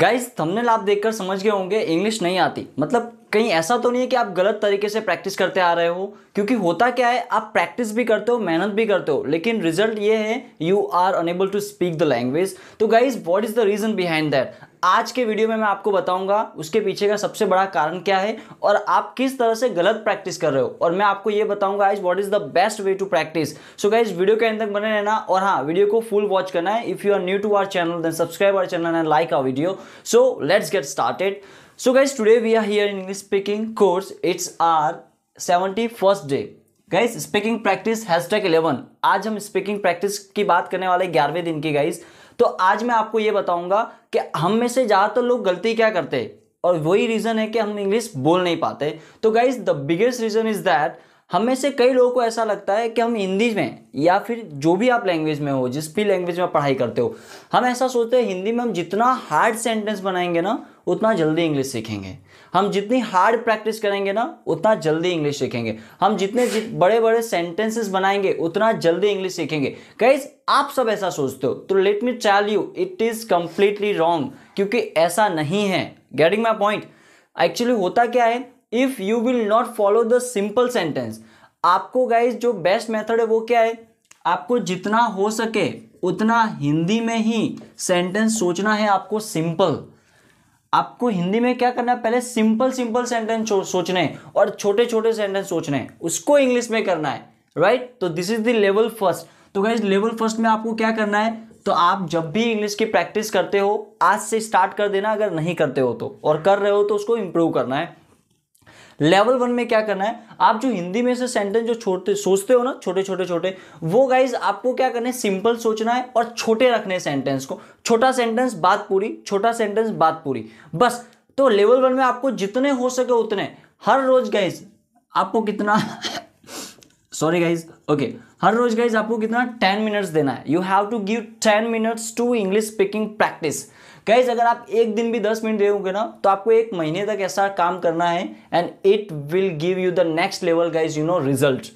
Guys thumbnail आप देखकर समझ गए होंगे इंग्लिश नहीं आती, मतलब कहीं ऐसा तो नहीं है कि आप गलत तरीके से प्रैक्टिस करते आ रहे हो, क्योंकि होता क्या है आप प्रैक्टिस भी करते हो, मेहनत भी करते हो, लेकिन रिजल्ट ये है you are unable to speak the language. तो guys what is the reason behind that, आज के वीडियो में मैं आपको बताऊंगा उसके पीछे का सबसे बड़ा कारण क्या है और आप किस तरह से गलत प्रैक्टिस कर रहे हो, और मैं आपको ये बताऊंगा guys what is the best way to practice. So guys video के अंत तक बने रहना और हाँ वीडियो को फुल वॉच करना है। If you are new to our channel then subscribe our channel and like our video. So let's get started. So guys, today we are here in English speaking course. It's our 71st day. Guys, speaking practice #11. आज हम speaking practice की बात करने वाले 11वें दिन की guys. तो आज मैं आपको ये बताऊंगा कि हम में से ज़्यादातर लोग गलती क्या करते हैं और वही रीज़न है कि हम इंग्लिश बोल नहीं पाते। तो guys the biggest reason is that हम में से कई लोगों को ऐसा लगता है कि हम हिंदी में या फिर जो भी आप लैंग्वेज में हो, जिस भी लैंग्वेज में पढ़ाई करते हो, हम ऐसा सोचते हैं हिंदी में हम जितना हार्ड सेंटेंस बनाएंगे ना उतना जल्दी इंग्लिश सीखेंगे, हम जितनी हार्ड प्रैक्टिस करेंगे ना उतना जल्दी इंग्लिश सीखेंगे, हम जितने बड़े बड़े सेंटेंसेस बनाएंगे उतना जल्दी इंग्लिश सीखेंगे। गाइस आप सब ऐसा सोचते हो, तो let me tell you it is completely wrong, क्योंकि ऐसा नहीं है। Getting my point. एक्चुअली होता क्या है, if you will not follow the simple sentence, आपको गाइज जो बेस्ट मेथड है वो क्या है, आपको जितना हो सके उतना हिंदी में ही सेंटेंस सोचना है। आपको सिंपल, आपको हिंदी में क्या करना है, पहले सिंपल सेंटेंस सोचने हैं और छोटे सेंटेंस सोचने हैं, उसको इंग्लिश में करना है, राइट। तो this is the level first. तो गाइज लेवल फर्स्ट में आपको क्या करना है, तो आप जब भी इंग्लिश की प्रैक्टिस करते हो आज से स्टार्ट कर देना, अगर नहीं करते हो तो, और कर रहे हो तो उसको इम्प्रूव करना है। लेवल वन में क्या करना है, आप जो हिंदी में से सेंटेंस जो छोटे सोचते हो ना, छोटे वो गाइज आपको क्या करना है, सिंपल सोचना है और छोटे रखने हैं सेंटेंस को। छोटा सेंटेंस बात पूरी, छोटा सेंटेंस बात पूरी, बस। तो लेवल वन में आपको जितने हो सके उतने, हर रोज गाइज आपको कितना सॉरी गाइज ओके, हर रोज गाइज आपको कितना 10 मिनट्स देना है। You have to give 10 minutes to English speaking practice. Guys अगर आप एक दिन भी 10 मिनट दोगे ना तो आपको एक महीने तक ऐसा काम करना है and it will give you the next level guys you know result.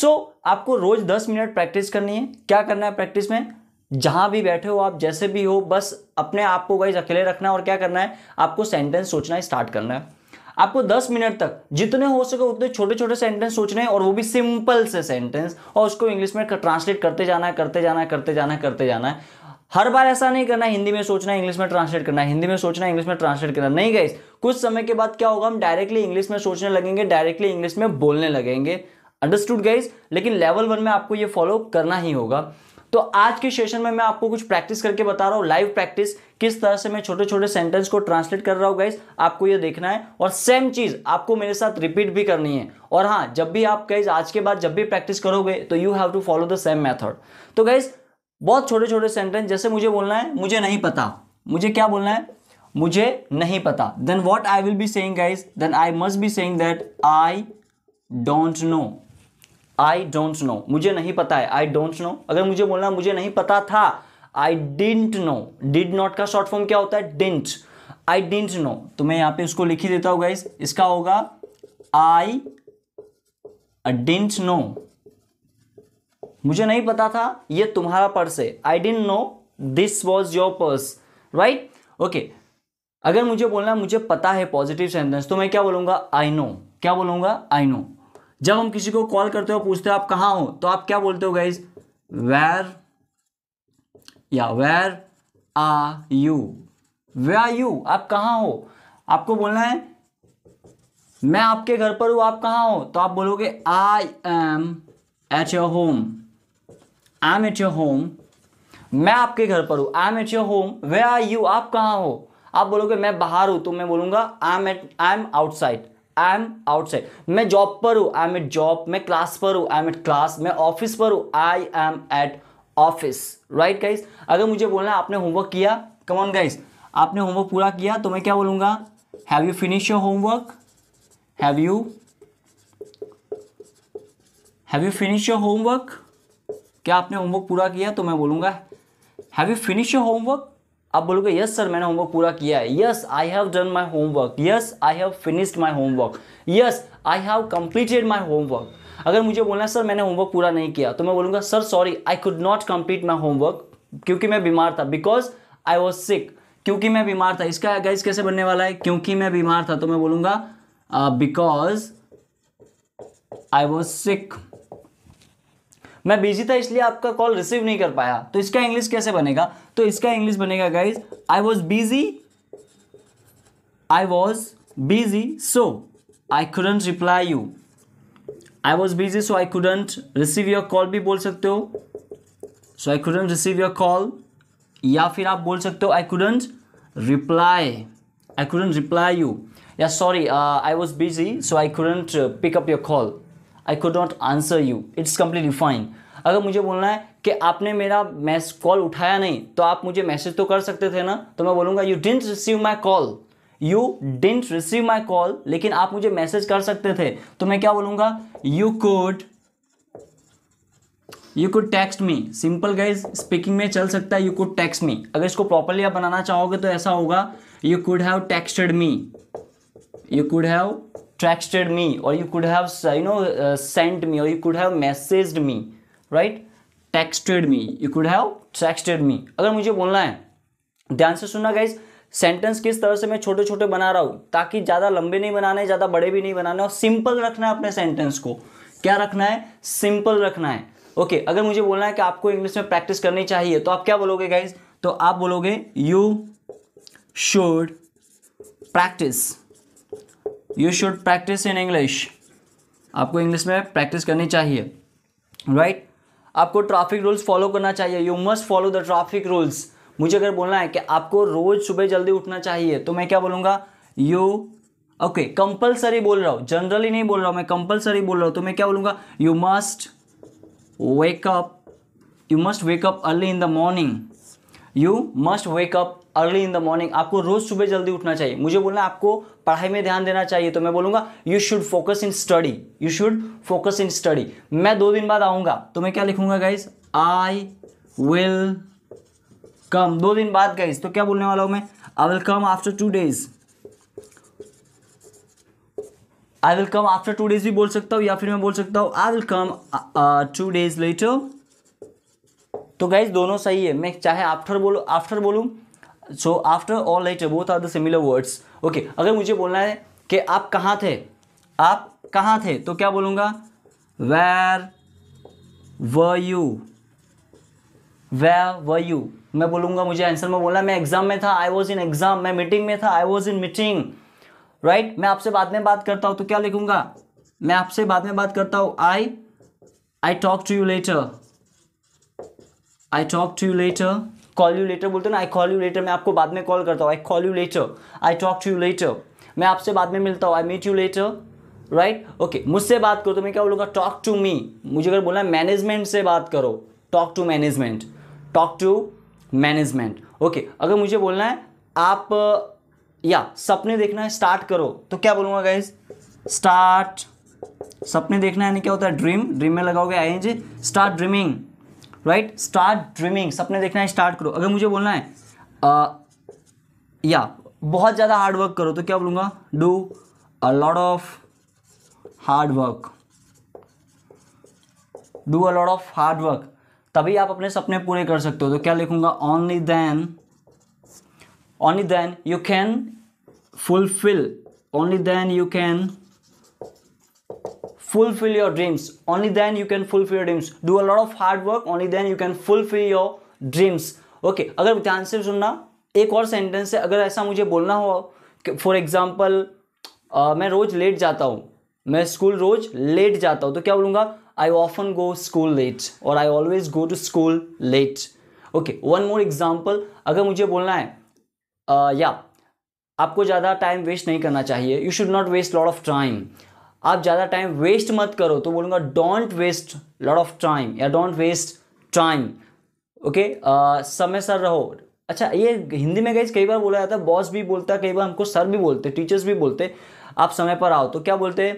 So आपको रोज 10 मिनट प्रैक्टिस करनी है। क्या करना है प्रैक्टिस में, जहाँ भी बैठे हो आप, जैसे भी हो, बस अपने आप को गाइज अकेले रखना है और क्या करना है, आपको सेंटेंस सोचना स्टार्ट करना है। आपको 10 मिनट तक जितने हो सके उतने छोटे सेंटेंस सोचने हैं और वो भी सिंपल से सेंटेंस, और उसको इंग्लिश में ट्रांसलेट करते जाना है। हर बार ऐसा नहीं करना हिंदी में सोचना इंग्लिश में ट्रांसलेट करना, हिंदी में सोचना इंग्लिश में ट्रांसलेट करना, नहीं गाइस। कुछ समय के बाद क्या होगा, हम डायरेक्टली इंग्लिश में सोचने लगेंगे, डायरेक्टली इंग्लिश में बोलने लगेंगे। Understood guys. लेकिन लेवल वन में आपको ये फॉलो करना ही होगा। तो आज के सेशन में मैं आपको कुछ प्रैक्टिस करके बता रहा हूँ, लाइव प्रैक्टिस, किस तरह से मैं छोटे सेंटेंस को ट्रांसलेट कर रहा हूँ गाइज, आपको ये देखना है और सेम चीज़ आपको मेरे साथ रिपीट भी करनी है। और हाँ, जब भी आप गाइज आज के बाद जब भी प्रैक्टिस करोगे तो you have to follow the same method. तो गाइज बहुत छोटे सेंटेंस, जैसे मुझे बोलना है मुझे नहीं पता, मुझे क्या बोलना है, मुझे नहीं पता, then what I will be saying guys, then I must be saying that I don't know. I don't know, मुझे नहीं पता है, आई डोंट नो। अगर मुझे बोलना है मुझे नहीं पता था, I didn't know. Did not का शॉर्ट फॉर्म क्या होता है, डिडंट। आई डिडंट नो, तो मैं यहाँ पे उसको लिख ही देता हूँ गाइज, इसका होगा आई डिडंट नो, मुझे नहीं पता था ये तुम्हारा पर्स है, I didn't know this was your purse, right. Okay, अगर मुझे बोलना है मुझे पता है पॉजिटिव सेंटेंस, तो मैं क्या बोलूँगा, आई नो। क्या बोलूँगा, आई नो। जब हम किसी को कॉल करते हो पूछते हो आप कहाँ हो, तो आप क्या बोलते हो गाइज, वेयर या where are you, where are you, आप कहाँ हो। आपको बोलना है मैं आपके घर पर हूँ, आप कहाँ हो, तो आप बोलोगे I am at your home, I am at your home. मैं आपके घर पर हूँ, I am at your home, where are you, आप कहाँ हो। आप बोलोगे मैं बाहर हूँ, तो मैं बोलूँगा I am outside, I am outside. मैं जॉब पर हूँ, आई एम एट जॉब। मैं क्लास पर हूँ, आई एम एट क्लास। मैं ऑफिस पर हूँ, I am at office, right guys. अगर मुझे बोलना है आपने होमवर्क किया, कम ऑन गाइज, आपने होमवर्क पूरा किया, तो मैं क्या बोलूँगा, have you finish your homework, have you finish your homework. क्या आपने होमवर्क पूरा किया, तो मैं बोलूँगा have you finish your homework. आप बोलोगे यस सर मैंने होमवर्क पूरा किया है, yes I have done my homework, yes I have finished my homework, yes I have completed my homework. अगर मुझे बोलना है सर मैंने होमवर्क पूरा नहीं किया, तो मैं बोलूँगा sir sorry I could not complete my homework, क्योंकि मैं बीमार था, बिकॉज आई वॉज सिक। क्योंकि मैं बीमार था। इसका गाइस कैसे बनने वाला है? क्योंकि मैं बीमार था तो मैं बोलूंगा बिकॉज आई वॉज सिक। मैं बिजी था इसलिए आपका कॉल रिसीव नहीं कर पाया। तो इसका इंग्लिश कैसे बनेगा? तो इसका इंग्लिश बनेगा guys I was busy, I was busy so I couldn't reply you. I was busy so I couldn't receive your call भी बोल सकते हो। So I couldn't receive your call, या फिर आप बोल सकते हो I couldn't reply, I couldn't reply you, या sorry I was busy so I couldn't pick up your call, I could not answer you, it's completely fine. अगर मुझे बोलना है कि आपने मेरा मैसेज कॉल उठाया नहीं तो आप मुझे मैसेज तो कर सकते थे ना, तो मैं बोलूँगा you didn't receive my call, you didn't receive my call, लेकिन आप मुझे मैसेज कर सकते थे, तो मैं क्या बोलूँगा you could text me. Simple guys speaking में चल सकता है यू कुड टेक्स्ट मी। अगर इसको प्रॉपरली आप बनाना चाहोगे तो ऐसा होगा you could have texted me, you could have texted me, और you could have you know sent me, और you could have messaged me, right. Texted me, you could have texted me. अगर मुझे बोलना है, ध्यान से सुनना गाइज, सेंटेंस किस तरह से मैं छोटे छोटे बना रहा हूँ ताकि ज़्यादा लंबे नहीं बनाने, ज़्यादा बड़े भी नहीं बनाने, और सिंपल रखना है अपने सेंटेंस को। क्या रखना है? सिंपल रखना है। ओके अगर मुझे बोलना है कि आपको इंग्लिश में प्रैक्टिस करनी चाहिए तो आप क्या बोलोगे गाइज? तो आप बोलोगे you should practice in English, आपको इंग्लिश में प्रैक्टिस करनी चाहिए, राइट आपको ट्रैफिक रूल्स फॉलो करना चाहिए, you must follow the traffic rules. मुझे अगर बोलना है कि आपको रोज सुबह जल्दी उठना चाहिए तो मैं क्या बोलूँगा यू, ओके कंपलसरी बोल रहा हूँ, जनरली नहीं बोल रहा हूँ, मैं कंपलसरी बोल रहा हूँ, तो मैं क्या बोलूँगा you must wake up early in the morning, you must wake up early in the morning, आपको रोज़ सुबह जल्दी उठना चाहिए। मुझे बोलना है आपको पढ़ाई में ध्यान देना चाहिए तो मैं बोलूँगा you should focus in study. मैं 2 दिन बाद आऊँगा तो मैं क्या लिखूँगा गाइज? I will come. 2 दिन बाद गाइज तो क्या बोलने वाला हूँ मैं? I will come after two days भी बोल सकता हूँ, या फिर मैं बोल सकता हूँ I will come 2 days later। तो गाइज दोनों सही है, मैं चाहे आफ्टर बोलूँ सो आफ्टर और later, both are the similar words. Okay अगर मुझे बोलना है कि आप कहाँ थे तो क्या बोलूँगा वेयर वर यू। मैं बोलूँगा, मुझे आंसर में बोलना है मैं एग्जाम में था, आई वॉज इन एग्जाम, मैं मीटिंग में था, I was in meeting, right. मैं आपसे बाद में बात करता हूँ तो क्या लिखूँगा? मैं आपसे बाद में बात करता हूँ I talk to you later. Call you later बोलते हैं ना, आई कॉल यू लेटर, मैं आपको बाद में कॉल करता हूँ, I call you later, I talk to you later, मैं आपसे बाद में मिलता हूँ I meet you later, right. Okay मुझसे बात करो तो मैं क्या बोलूँगा? Talk to me. मुझे अगर बोलना है मैनेजमेंट से बात करो, टॉक टू मैनेजमेंट। ओके अगर मुझे बोलना है आप या सपने देखना है स्टार्ट करो तो क्या बोलूँगा गाइज? स्टार्ट, सपने देखना है क्या होता है? ड्रीम में लगाओगे ING, start dreaming, right start dreaming, सपने देखना है स्टार्ट करो। अगर मुझे बोलना है या बहुत ज़्यादा हार्ड वर्क करो तो क्या बोलूँगा? Do a lot of hard work, do a lot of hard work, तभी आप अपने सपने पूरे कर सकते हो। तो क्या लिखूँगा? only then you can fulfill your dreams, only then you can fulfill your dreams, do a lot of hard work, only then you can fulfill your dreams। okay अगर ध्यान से सुनना, एक और सेंटेंस है, अगर ऐसा मुझे बोलना हो कि फॉर एग्जाम्पल मैं स्कूल रोज लेट जाता हूँ तो क्या बोलूँगा? I often go school late, और I always go to school late. Okay one more example, अगर मुझे बोलना है आपको ज़्यादा टाइम वेस्ट नहीं करना चाहिए, you should not waste lot of time, आप ज़्यादा टाइम वेस्ट मत करो, तो बोलूँगा don't waste lot of time, या डोंट वेस्ट टाइम। ओके समय सर रहो। अच्छा ये हिंदी में गाइस कई बार बोला जाता है, बॉस भी बोलता है, कई बार हमको सर भी बोलते, टीचर्स भी बोलते, आप समय पर आओ तो क्या बोलते?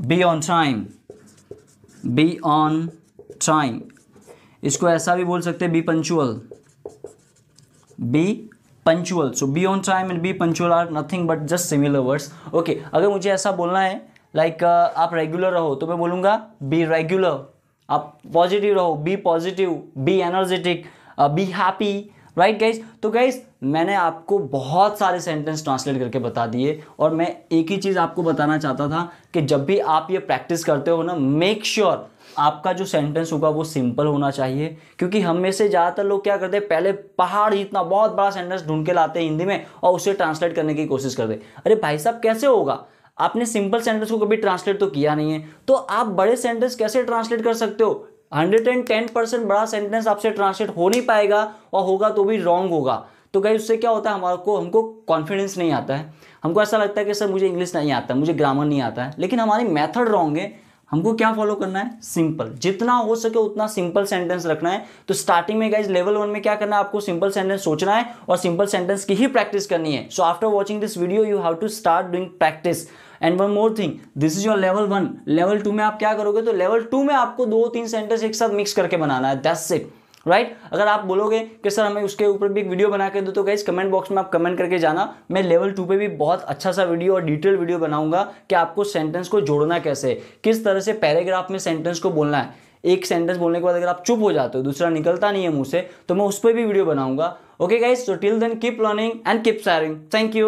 Be on time. इसको ऐसा भी बोल सकते हैं, be punctual. So be on time and be punctual are nothing but just similar words. Okay अगर मुझे ऐसा बोलना है लाइक आप रेगुलर रहो तो मैं बोलूँगा बी रेगुलर, आप पॉजिटिव रहो, be positive, be energetic, be happy, right guys. तो गाइज मैंने आपको बहुत सारे सेंटेंस ट्रांसलेट करके बता दिए और मैं एक ही चीज़ आपको बताना चाहता था कि जब भी आप ये प्रैक्टिस करते हो ना, मेक श्योर आपका जो सेंटेंस होगा वो सिंपल होना चाहिए, क्योंकि हम में से ज़्यादातर लोग क्या करते हैं, पहले पहाड़ जितना बहुत बड़ा सेंटेंस ढूंढ के लाते हैं हिंदी में और उसे ट्रांसलेट करने की कोशिश करते हैं। अरे भाई साहब कैसे होगा, आपने सिंपल सेंटेंस को कभी ट्रांसलेट तो किया नहीं है, तो आप बड़े सेंटेंस कैसे ट्रांसलेट कर सकते हो। 110% बड़ा सेंटेंस आपसे ट्रांसलेट हो नहीं पाएगा और होगा तो भी रॉन्ग होगा। तो गाइस उससे क्या होता है, हमको कॉन्फिडेंस नहीं आता है, हमको ऐसा लगता है कि सर मुझे इंग्लिश नहीं आता, मुझे ग्रामर नहीं आता है, लेकिन हमारी मेथड रॉन्ग है। हमको क्या फॉलो करना है, सिंपल, जितना हो सके उतना सिंपल सेंटेंस रखना है। तो स्टार्टिंग में गाइज लेवल 1 में क्या करना है, आपको सिंपल सेंटेंस सोचना है और सिंपल सेंटेंस की ही प्रैक्टिस करनी है। So after watching this video you have to start doing practice. And one more thing, this is your level 1। Level 2 में आप क्या करोगे, तो लेवल 2 में आपको 2-3 सेंटेंस एक साथ मिक्स करके बनाना है, दैट्स इट राइट। अगर आप बोलोगे कि सर हमें उसके ऊपर भी एक वीडियो बना के दो, तो गाइज कमेंट बॉक्स में आप कमेंट करके जाना, मैं लेवल 2 पे भी बहुत अच्छा सा वीडियो और डिटेल वीडियो बनाऊंगा कि आपको सेंटेंस को जोड़ना कैसे, किस तरह से पैराग्राफ में सेंटेंस को बोलना है। एक सेंटेंस बोलने के बाद अगर आप चुप हो जाते हो, दूसरा निकलता नहीं है मुँह से, तो मैं उस पर भी वीडियो बनाऊंगा। Okay guys, so till then keep learning and keep sharing. Thank you.